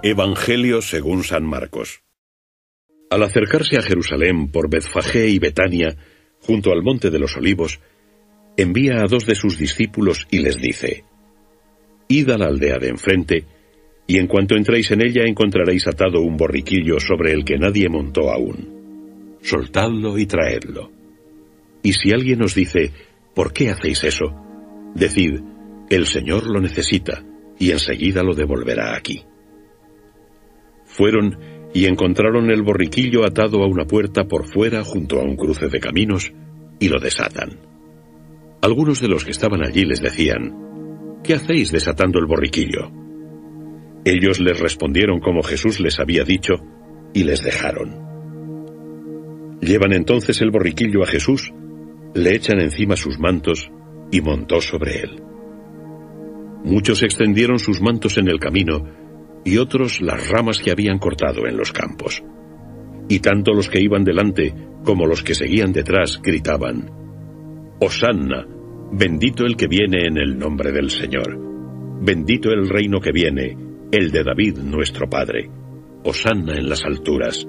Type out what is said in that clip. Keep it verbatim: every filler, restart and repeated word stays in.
Evangelio según San Marcos. Al acercarse a Jerusalén por Betfagé y Betania, junto al monte de los olivos, envía a dos de sus discípulos y les dice: «Id a la aldea de enfrente, y en cuanto entréis en ella encontraréis atado un borriquillo sobre el que nadie montó aún. Soltadlo y traedlo. Y si alguien os dice: ¿por qué hacéis eso?, decid: el Señor lo necesita, y enseguida lo devolverá aquí». Fueron y encontraron el borriquillo atado a una puerta por fuera junto a un cruce de caminos, y lo desatan. Algunos de los que estaban allí les decían: «¿Qué hacéis desatando el borriquillo?». Ellos les respondieron como Jesús les había dicho, y les dejaron. Llevan entonces el borriquillo a Jesús, le echan encima sus mantos, y montó sobre él. Muchos extendieron sus mantos en el camino, y otros las ramas que habían cortado en los campos. Y tanto los que iban delante como los que seguían detrás gritaban: «Hosanna, bendito el que viene en el nombre del Señor. Bendito el reino que viene, el de David nuestro Padre. Hosanna en las alturas».